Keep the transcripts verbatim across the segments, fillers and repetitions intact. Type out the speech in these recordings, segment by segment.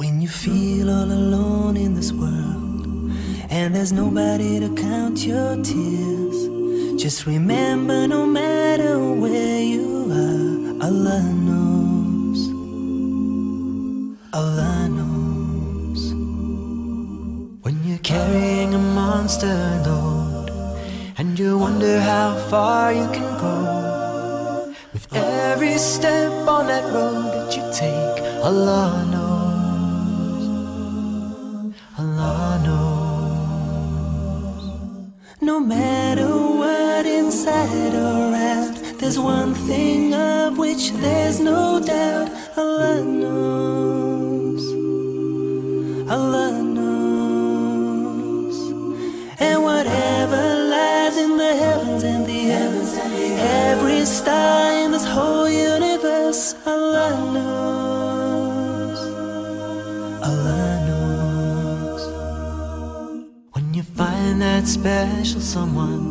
When you feel all alone in this world, and there's nobody to count your tears, just remember, no matter where you are, Allah knows. Allah knows. When you're carrying a monster load, and you wonder how far you can go, with every step on that road that you take, Allah knows. Allah knows. No matter what, inside or out, there's one thing of which there's no doubt. Allah knows. Allah knows. And whatever lies in the heavens and the earth, every star in this whole universe, Allah knows. Allah knows. Find that special someone,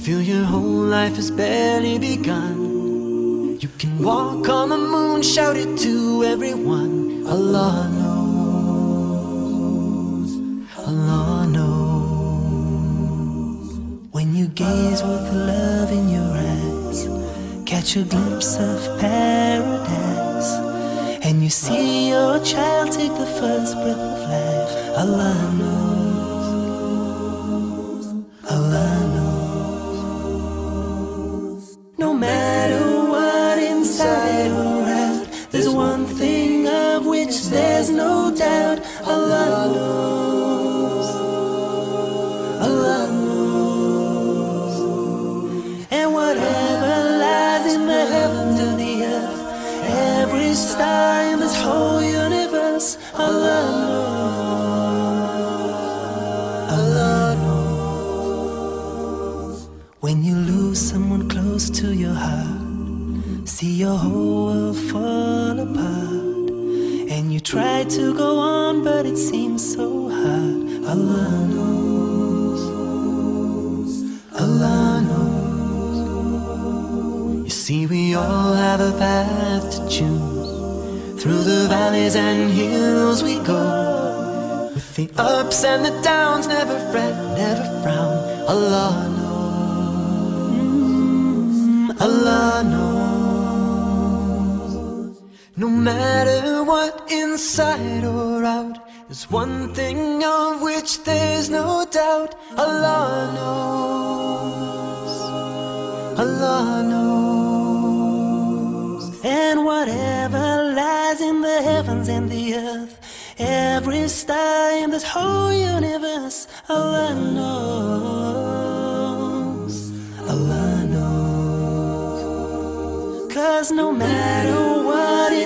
feel your whole life has barely begun. You can walk on the moon, shout it to everyone. Allah knows. Allah knows. When you gaze with love in your eyes, catch a glimpse of paradise, and you see your child take the first breath of life. Allah knows. There's one thing of which there's no doubt. Allah knows. Allah knows. And whatever lies in the heavens and the earth, every star in this whole universe, Allah knows. Allah knows. When you lose someone close to your heart, see your whole world fall apart, and you try to go on, but it seems so hard. Allah knows. Allah knows. You see, we all have a path to choose. Through the valleys and hills we go, with the ups and the downs, never fret, never frown. Allah knows. Allah knows. No matter what, inside or out, there's one thing of which there's no doubt. Allah knows. Allah knows. And whatever lies in the heavens and the earth, every star in this whole universe, Allah knows. Allah knows. 'Cause no matter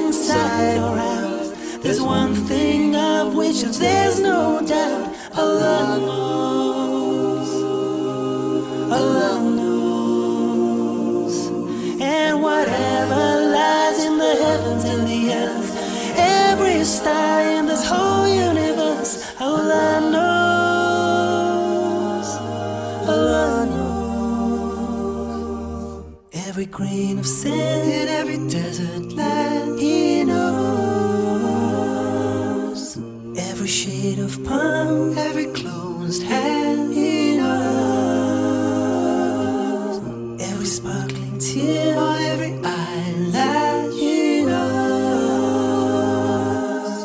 inside or out, there's one thing of which there's no doubt. Allah knows. Allah knows. And whatever lies in the heavens and the earth, every star in this whole universe, Allah knows. Allah knows. Every grain of sand in every desert land, every shade of palm, every closed hand, He knows. Every sparkling tear, or every eyelash, He knows.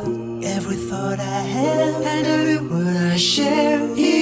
Every thought I have, and every word I share, He knows.